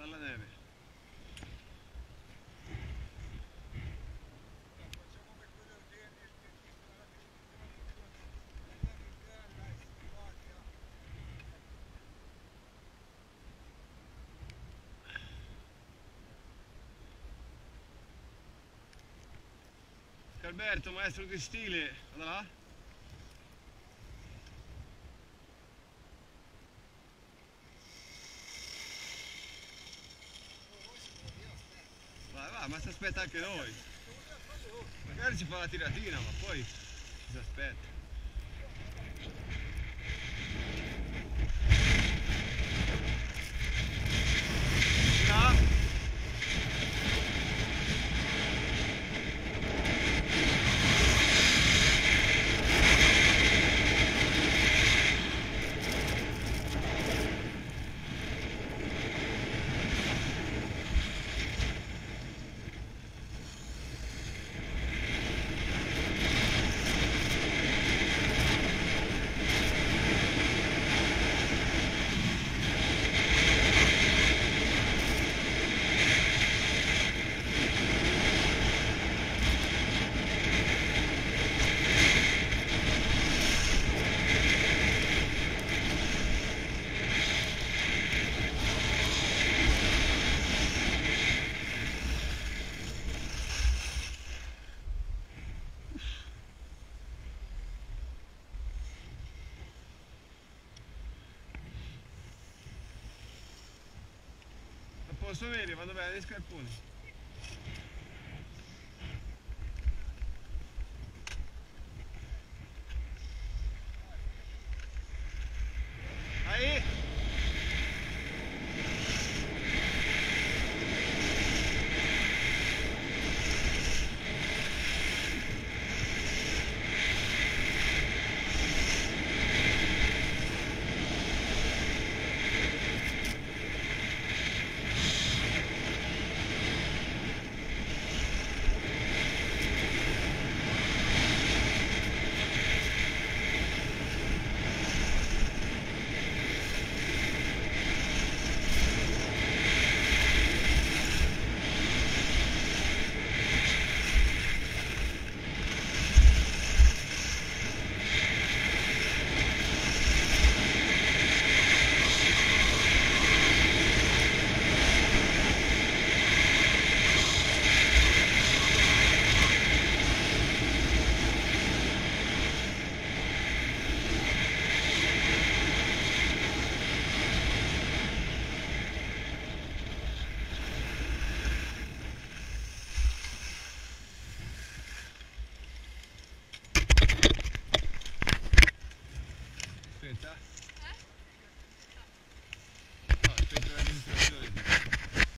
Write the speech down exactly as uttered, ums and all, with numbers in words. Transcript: Lalla neve. Alberto, maestro di stile, vada là. Vai, va, ma si aspetta anche noi. Magari ci fa la tiratina, ma poi si aspetta. Posso vedere, vado bene, dei scarponi.